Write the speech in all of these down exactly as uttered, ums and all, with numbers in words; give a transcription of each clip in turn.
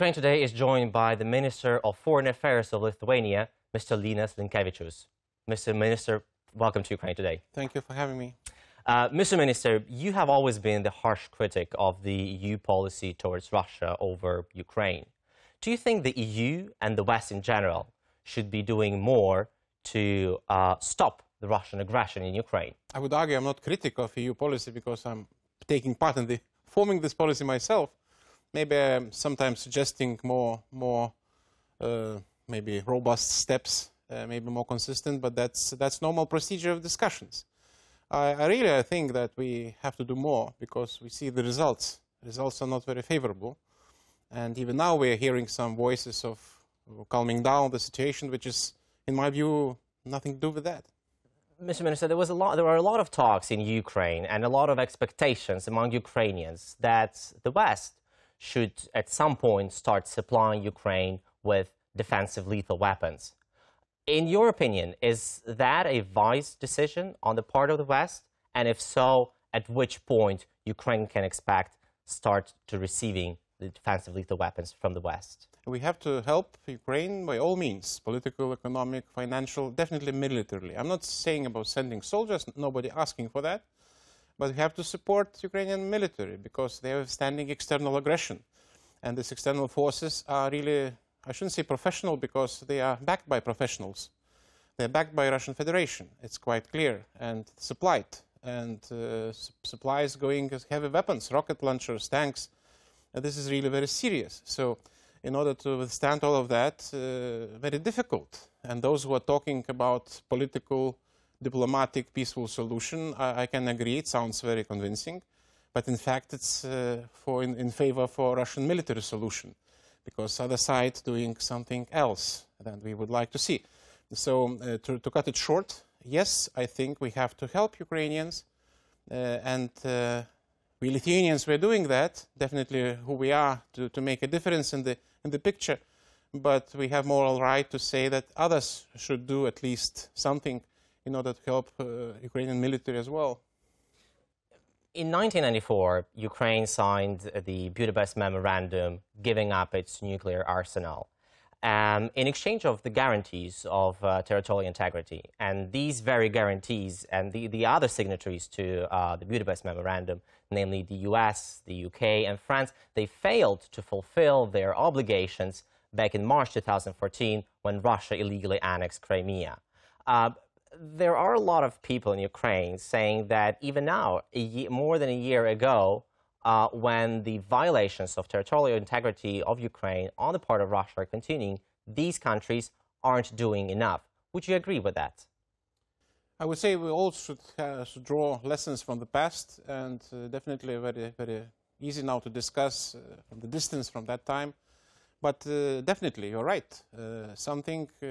Ukraine Today is joined by the Minister of Foreign Affairs of Lithuania, Mister Linas Linkevičius. Mister Minister, welcome to Ukraine Today. Thank you for having me. Uh, Mister Minister, you have always been the harsh critic of the E U policy towards Russia over Ukraine. Do you think the E U and the West in general should be doing more to uh, stop the Russian aggression in Ukraine? I would argue I'm not critical of E U policy because I'm taking part in the, forming this policy myself. Maybe I'm sometimes suggesting more, more uh, maybe robust steps, uh, maybe more consistent, but that's, that's normal procedure of discussions. I, I really I think that we have to do more because we see the results. The results are not very favorable. And even now we are hearing some voices of calming down the situation, which is, in my view, nothing to do with that. Mister Minister, there was a lot, there were a lot of talks in Ukraine and a lot of expectations among Ukrainians that the West should at some point start supplying Ukraine with defensive lethal weapons. In your opinion, is that a wise decision on the part of the West? And if so, at which point Ukraine can expect start to receiving the defensive lethal weapons from the West? We have to help Ukraine by all means, political, economic, financial, definitely militarily. I'm not saying about sending soldiers, nobody asking for that. But we have to support Ukrainian military because they are withstanding external aggression. And these external forces are really, I shouldn't say professional, because they are backed by professionals. They're backed by Russian Federation, it's quite clear, and supplied. And uh, supplies going as heavy weapons, rocket launchers, tanks. And this is really very serious. So in order to withstand all of that, uh, very difficult. And those who are talking about political, diplomatic, peaceful solution, I, I can agree, it sounds very convincing. But in fact, it's uh, for in, in favor for Russian military solution, because the other side doing something else than we would like to see. So uh, to, to cut it short, yes, I think we have to help Ukrainians. Uh, and uh, we Lithuanians, we're doing that, definitely who we are, to, to make a difference in the, in the picture. But we have moral right to say that others should do at least something in order to help uh, Ukrainian military as well. In nineteen ninety-four, Ukraine signed the Budapest Memorandum, giving up its nuclear arsenal um, in exchange of the guarantees of uh, territorial integrity. And these very guarantees and the, the other signatories to uh, the Budapest Memorandum, namely the U S, the U K and France, they failed to fulfill their obligations back in March two thousand fourteen when Russia illegally annexed Crimea. Uh, There are a lot of people in Ukraine saying that even now, a year, more than a year ago, uh, when the violations of territorial integrity of Ukraine on the part of Russia are continuing, these countries aren't doing enough. Would you agree with that? I would say we all should, uh, should draw lessons from the past, and uh, definitely very, very easy now to discuss uh, from the distance from that time. But uh, definitely, you're right. Uh, something, uh,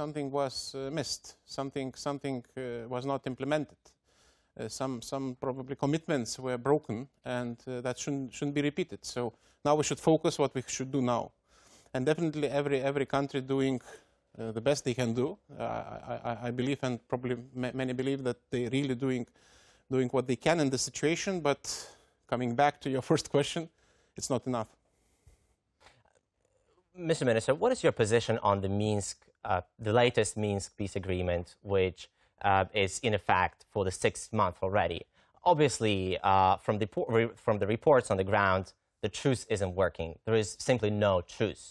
something was uh, missed. Something, something uh, was not implemented. Uh, some, some probably commitments were broken, and uh, that shouldn't, shouldn't be repeated. So now we should focus what we should do now, and definitely every every country doing uh, the best they can do. Uh, I, I, I believe, and probably many believe that they're really doing doing what they can in the situation. But coming back to your first question, it's not enough. Mister Minister, what is your position on the Minsk, uh, the latest Minsk peace agreement, which uh, is in effect for the sixth month already? Obviously, uh, from, the re from the reports on the ground, the truce isn't working. There is simply no truce.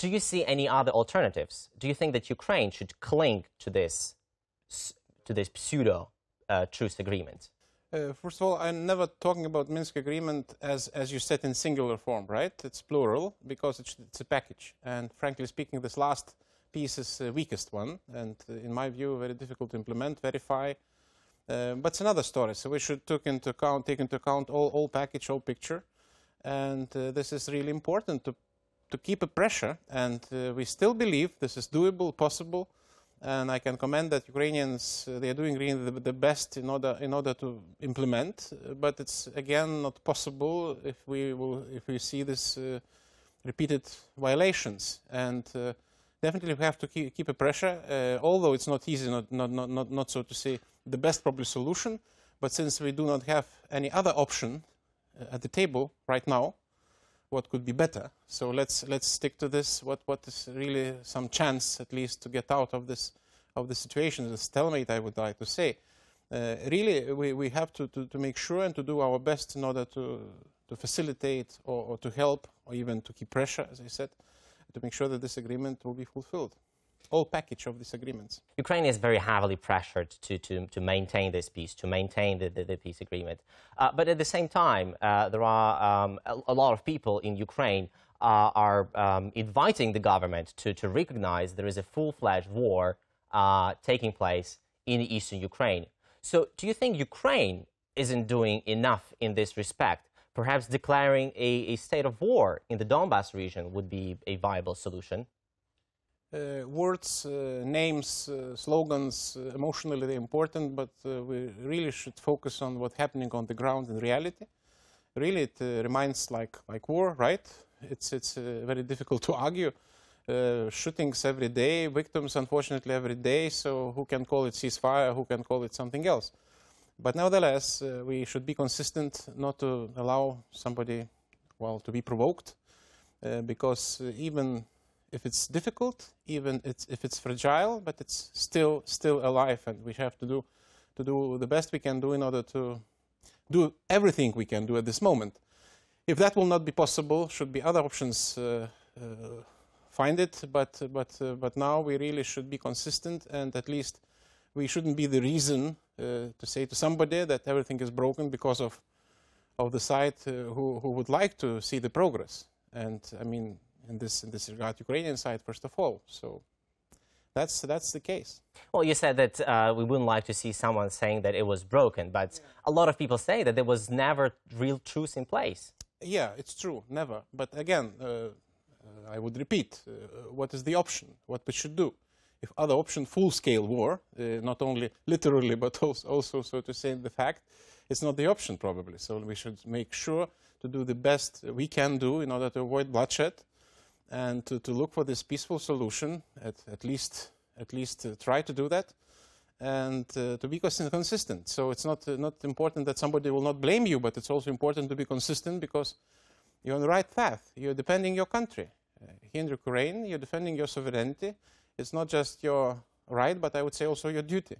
Do you see any other alternatives? Do you think that Ukraine should cling to this, to this pseudo uh, truce agreement? Uh, first of all, I'm never talking about Minsk Agreement as, as you said, in singular form, right? It's plural because it's, it's a package. And frankly speaking, this last piece is the weakest one. And uh, in my view, very difficult to implement, verify. Uh, but it's another story. So we should take into account, take into account all, all package, all picture. And uh, this is really important to, to keep a pressure. And uh, we still believe this is doable, possible. And I can commend that Ukrainians, uh, they are doing really the, the best in order, in order to implement. But it's, again, not possible if we, will, if we see this uh, repeated violations. And uh, definitely we have to keep, keep a pressure, uh, although it's not easy, not, not, not, not, not so to say, the best probably solution. But since we do not have any other option uh, at the table right now, what could be better. So let's let's stick to this. What what is really some chance at least to get out of this of the situation, this stalemate, I would like to say. Uh, really, we we have to, to to make sure and to do our best in order to to facilitate or, or to help or even to keep pressure, as I said, to make sure that this agreement will be fulfilled. All package of these agreements. Ukraine is very heavily pressured to, to, to maintain this peace, to maintain the, the, the peace agreement. Uh, but at the same time, uh, there are um, a, a lot of people in Ukraine uh, are um, inviting the government to, to recognize there is a full-fledged war uh, taking place in eastern Ukraine. So do you think Ukraine isn't doing enough in this respect? Perhaps declaring a, a state of war in the Donbas region would be a viable solution? Uh, words, uh, names, uh, slogans, uh, emotionally they're important, but uh, we really should focus on what's happening on the ground in reality. Really, it uh, reminds like like war, right? It's it's uh, very difficult to argue. Uh, shootings every day, victims unfortunately every day. So who can call it ceasefire? Who can call it something else? But nevertheless, uh, we should be consistent, not to allow somebody, well, to be provoked, uh, because uh, even. If it's difficult, even it's, if it's fragile, but it's still still alive, and we have to do to do the best we can do in order to do everything we can do at this moment. If that will not be possible, should be other options. Uh, uh, find it, but but uh, but now we really should be consistent, and at least we shouldn't be the reason uh, to say to somebody that everything is broken because of of the side uh, who who would like to see the progress. And I mean. In this, in this regard, Ukrainian side, first of all. So that's, that's the case. Well, you said that uh, we wouldn't like to see someone saying that it was broken, but yeah. A lot of people say that there was never real truce in place. Yeah, it's true, never. But again, uh, uh, I would repeat, uh, what is the option, what we should do? If other option, full-scale war, uh, not only literally, but also, also, so to say, the fact, it's not the option probably. So we should make sure to do the best we can do in order to avoid bloodshed, and to, to look for this peaceful solution, at, at least, at least uh, try to do that, and uh, to be consistent. So it's not, uh, not important that somebody will not blame you, but it's also important to be consistent because you're on the right path. You're defending your country. Uh, here in Ukraine, you're defending your sovereignty. It's not just your right, but I would say also your duty.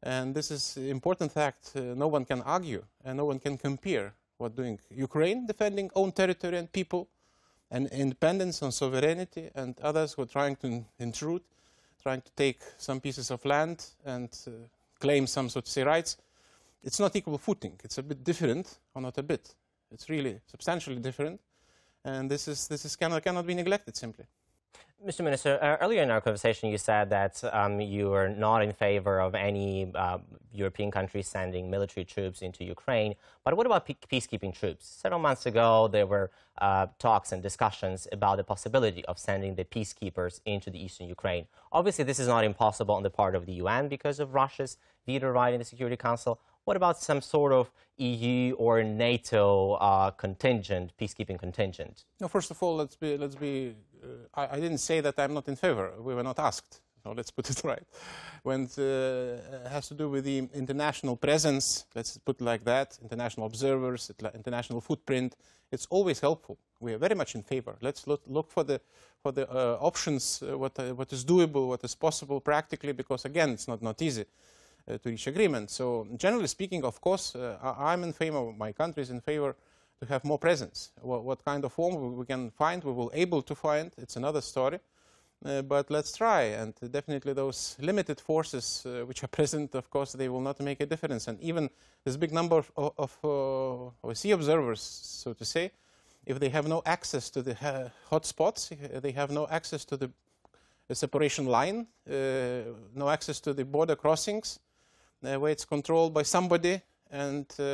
And this is an important fact. Uh, no one can argue, and no one can compare what doing Ukraine, defending own territory and people, and independence and sovereignty, and others who are trying to intrude, trying to take some pieces of land and uh, claim some, so to say, rights. It's not equal footing. It's a bit different, or not a bit. It's really substantially different, and this is this is cannot cannot be neglected simply. Mister Minister, uh, earlier in our conversation, you said that um, you are not in favor of any uh, European country sending military troops into Ukraine. But what about peacekeeping troops? Several months ago, there were uh, talks and discussions about the possibility of sending the peacekeepers into the eastern Ukraine. Obviously, this is not impossible on the part of the U N because of Russia's veto right in the Security Council. What about some sort of E U or NATO uh, contingent, peacekeeping contingent? No, first of all, let's be, let's be uh, I, I didn't say that I'm not in favor. We were not asked. No, let's put it right. When it uh, has to do with the international presence, let's put it like that, international observers, international footprint, it's always helpful. We are very much in favor. Let's look, look for the, for the uh, options, uh, what, uh, what is doable, what is possible practically, because, again, it's not, not easy. Uh, to reach agreement. So, generally speaking, of course, uh, I'm in favor, my country is in favor to have more presence. What, what kind of form we can find, we will able to find, it's another story. Uh, but let's try, and definitely those limited forces uh, which are present, of course, they will not make a difference. And even this big number of, of uh, O S C E observers, so to say, if they have no access to the uh, hot spots, they have no access to the separation line, uh, no access to the border crossings, Uh, where it's controlled by somebody and uh,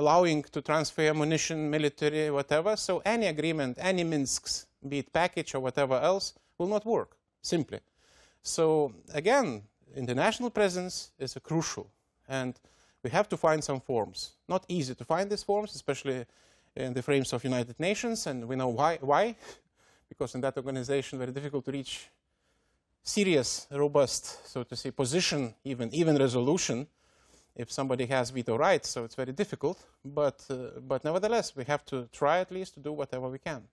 allowing to transfer ammunition, military, whatever. So any agreement, any Minsk's, be it package or whatever else, will not work, simply. So, again, international presence is uh, crucial. And we have to find some forms. Not easy to find these forms, especially in the frames of United Nations. And we know why. why. Because in that organization, very difficult to reach serious, robust, so to say, position, even even resolution, if somebody has veto rights, so it's very difficult. But, uh, but nevertheless, we have to try at least to do whatever we can.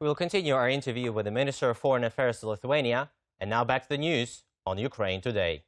We will continue our interview with the Minister of Foreign Affairs of Lithuania. And now back to the news on Ukraine Today.